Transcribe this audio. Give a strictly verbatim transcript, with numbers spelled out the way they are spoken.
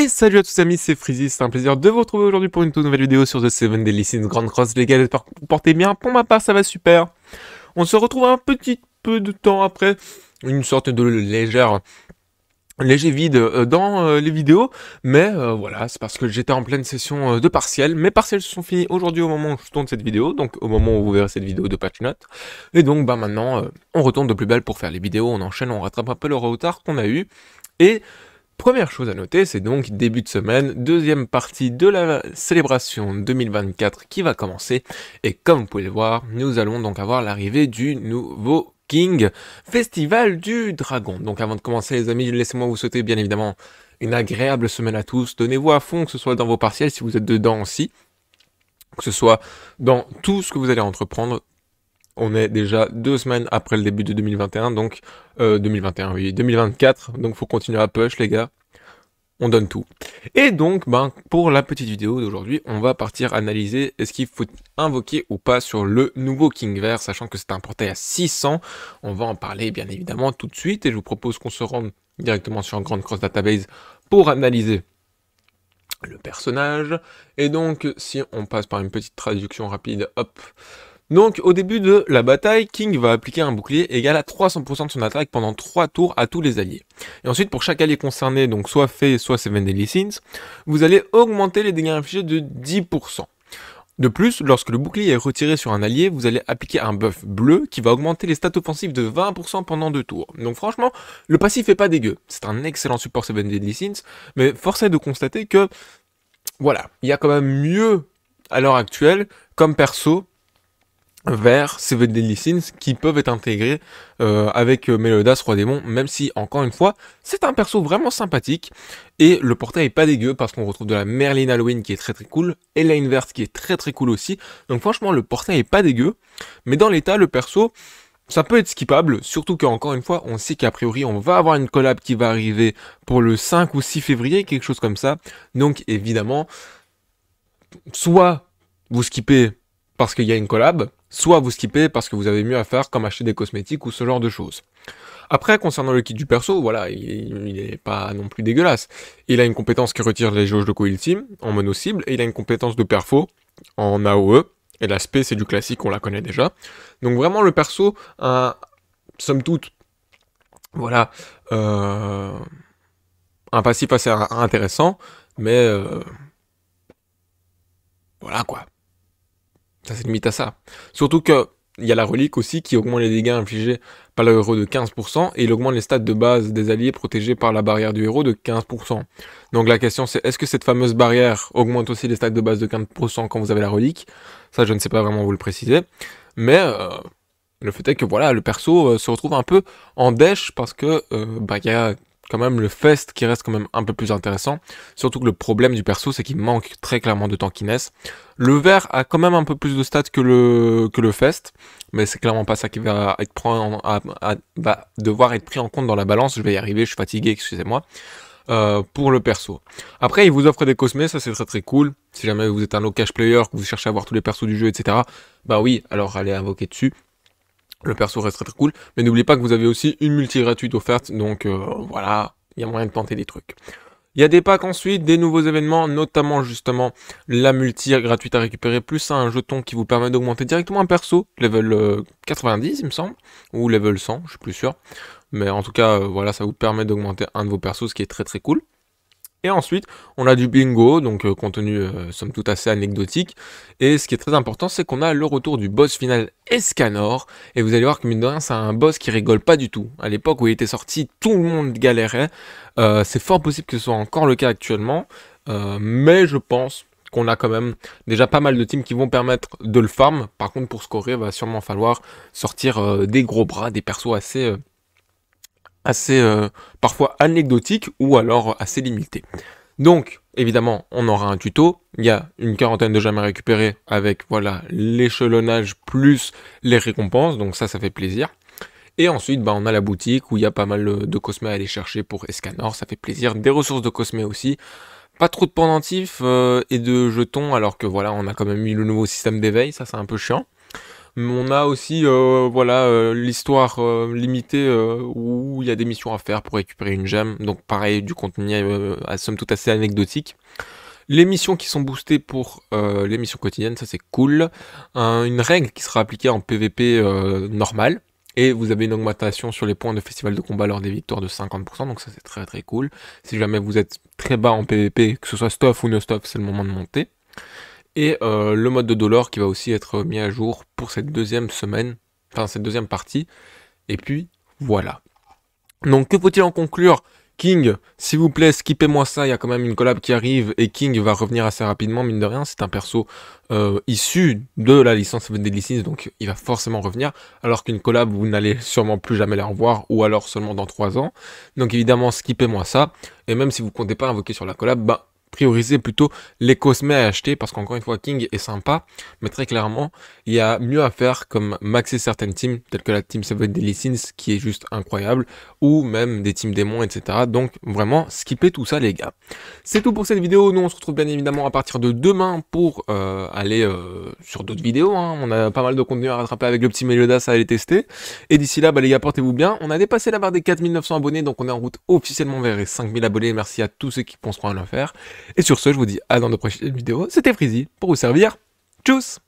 Et salut à tous amis, c'est Freezy, c'est un plaisir de vous retrouver aujourd'hui pour une toute nouvelle vidéo sur The Seven Deadly Sins, Grand Cross, les gars, j'espère que vous portez bien, pour ma part ça va super. On se retrouve un petit peu de temps après, une sorte de légère... léger vide dans les vidéos, mais euh, voilà, c'est parce que j'étais en pleine session de partiels. Mes partiels se sont finis aujourd'hui au moment où je tourne cette vidéo, donc au moment où vous verrez cette vidéo de patch note. Et donc bah maintenant, euh, on retourne de plus belle pour faire les vidéos, on enchaîne, on rattrape un peu le retard qu'on a eu. Et première chose à noter, c'est donc début de semaine, deuxième partie de la célébration deux mille vingt-quatre qui va commencer. Et comme vous pouvez le voir, nous allons donc avoir l'arrivée du nouveau King Festival du Dragon. Donc avant de commencer les amis, laissez-moi vous souhaiter bien évidemment une agréable semaine à tous. Donnez-vous à fond, que ce soit dans vos partiels, si vous êtes dedans aussi, que ce soit dans tout ce que vous allez entreprendre. On est déjà deux semaines après le début de deux mille vingt et un, donc euh, deux mille vingt et un, oui, deux mille vingt-quatre, donc faut continuer à push les gars. On donne tout. Et donc, ben, pour la petite vidéo d'aujourd'hui, on va partir analyser est-ce qu'il faut invoquer ou pas sur le nouveau King Vert, sachant que c'est un portail à six cents. On va en parler bien évidemment tout de suite et je vous propose qu'on se rende directement sur un Grand Cross Database pour analyser le personnage. Et donc, si on passe par une petite traduction rapide, hop. Donc, au début de la bataille, King va appliquer un bouclier égal à trois cents pour cent de son attaque pendant trois tours à tous les alliés. Et ensuite, pour chaque allié concerné, donc soit Fée, soit Seven Deadly Sins, vous allez augmenter les dégâts infligés de dix pour cent. De plus, lorsque le bouclier est retiré sur un allié, vous allez appliquer un buff bleu qui va augmenter les stats offensives de vingt pour cent pendant deux tours. Donc franchement, le passif est pas dégueu. C'est un excellent support Seven Deadly Sins, mais force est de constater que, voilà, il y a quand même mieux à l'heure actuelle comme perso vers Seven Deadly Sins qui peuvent être intégrés euh, avec Meliodas, Roi Démon, même si, encore une fois, c'est un perso vraiment sympathique, et le portail est pas dégueu, parce qu'on retrouve de la Merlin Halloween qui est très très cool, et la Inverse qui est très très cool aussi, donc franchement, le portail est pas dégueu, mais dans l'état, le perso, ça peut être skippable, surtout qu'encore une fois, on sait qu'a priori, on va avoir une collab qui va arriver pour le cinq ou six février, quelque chose comme ça, donc évidemment, soit vous skippez parce qu'il y a une collab, soit vous skippez parce que vous avez mieux à faire comme acheter des cosmétiques ou ce genre de choses. Après, concernant le kit du perso, voilà, il n'est pas non plus dégueulasse. Il a une compétence qui retire les jauges de co ultime en mono cible, et il a une compétence de perfo en A O E, et l'aspect c'est du classique, on la connaît déjà. Donc vraiment le perso, un, somme toute, voilà, euh, un passif assez intéressant, mais euh, voilà quoi. Ça se limite à ça. Surtout qu'il y a la relique aussi qui augmente les dégâts infligés par le héros de quinze pour cent et il augmente les stats de base des alliés protégés par la barrière du héros de quinze pour cent. Donc la question c'est, est-ce que cette fameuse barrière augmente aussi les stats de base de quinze pour cent quand vous avez la relique? Ça je ne sais pas vraiment vous le préciser. Mais euh, le fait est que voilà, le perso euh, se retrouve un peu en dèche parce que euh, bah, y a quand même le fest qui reste quand même un peu plus intéressant, surtout que le problème du perso c'est qu'il manque très clairement de tankiness. Le vert a quand même un peu plus de stats que le, que le fest, mais c'est clairement pas ça qui va, être pris en, à, à, va devoir être pris en compte dans la balance. Je vais y arriver, je suis fatigué, excusez-moi, euh, pour le perso. Après il vous offre des cosmés, ça c'est très très cool, si jamais vous êtes un low-cash player, que vous cherchez à voir tous les persos du jeu, et cetera. Bah oui, alors allez invoquer dessus. Le perso reste très très cool, mais n'oubliez pas que vous avez aussi une multi gratuite offerte, donc euh, voilà, il y a moyen de tenter des trucs. Il y a des packs ensuite, des nouveaux événements, notamment justement la multi gratuite à récupérer, plus un jeton qui vous permet d'augmenter directement un perso, level quatre-vingt-dix il me semble, ou level cent, je suis plus sûr. Mais en tout cas, euh, voilà, ça vous permet d'augmenter un de vos persos, ce qui est très très cool. Et ensuite, on a du bingo, donc euh, contenu euh, somme toute assez anecdotique. Et ce qui est très important, c'est qu'on a le retour du boss final Escanor. Et vous allez voir que mine de rien, c'est un boss qui rigole pas du tout. À l'époque où il était sorti, tout le monde galérait. Euh, c'est fort possible que ce soit encore le cas actuellement. Euh, mais je pense qu'on a quand même déjà pas mal de teams qui vont permettre de le farm. Par contre, pour scorer, il va sûrement falloir sortir euh, des gros bras, des persos assez... Euh, assez euh, parfois anecdotique ou alors assez limité. Donc évidemment on aura un tuto, il y a une quarantaine de gemmes à récupérer avec voilà l'échelonnage plus les récompenses, donc ça ça fait plaisir. Et ensuite bah, on a la boutique où il y a pas mal de cosmés à aller chercher pour Escanor, ça fait plaisir, des ressources de cosmés aussi, pas trop de pendentifs euh, et de jetons alors que voilà on a quand même eu le nouveau système d'éveil, ça c'est un peu chiant. Mais on a aussi euh, voilà, euh, l'histoire euh, limitée euh, où il y a des missions à faire pour récupérer une gemme. Donc pareil, du contenu euh, à somme toute assez anecdotique. Les missions qui sont boostées pour euh, les missions quotidiennes, ça c'est cool. Un, une règle qui sera appliquée en P V P euh, normal. Et vous avez une augmentation sur les points de festival de combat lors des victoires de cinquante pour cent, donc ça c'est très très cool. Si jamais vous êtes très bas en P V P, que ce soit stuff ou no stuff, c'est le moment de monter. Et euh, le mode de dollar qui va aussi être mis à jour pour cette deuxième semaine, enfin cette deuxième partie. Et puis voilà. Donc que faut-il en conclure? King, s'il vous plaît, skippez-moi ça, il y a quand même une collab qui arrive et King va revenir assez rapidement, mine de rien. C'est un perso euh, issu de la licence Seven Deadly Sins, donc il va forcément revenir, alors qu'une collab, vous n'allez sûrement plus jamais la revoir, ou alors seulement dans trois ans. Donc évidemment, skippez-moi ça, et même si vous ne comptez pas invoquer sur la collab, bah, priorisez plutôt les cosmets à acheter, parce qu'encore une fois, King est sympa, mais très clairement, il y a mieux à faire comme maxer certaines teams, telles que la team Seven Deadly Sins, qui est juste incroyable, ou même des teams démons, et cetera. Donc vraiment, skippez tout ça les gars. C'est tout pour cette vidéo, nous on se retrouve bien évidemment à partir de demain pour euh, aller euh, sur d'autres vidéos, hein. On a pas mal de contenu à rattraper avec le petit Meliodas à aller tester, et d'ici là, bah, les gars, portez-vous bien. On a dépassé la barre des quatre mille neuf cents abonnés, donc on est en route officiellement vers les cinq mille abonnés, merci à tous ceux qui penseront à le faire. Et sur ce, je vous dis à dans de prochaines vidéos. C'était Freezy pour vous servir. Tchuss!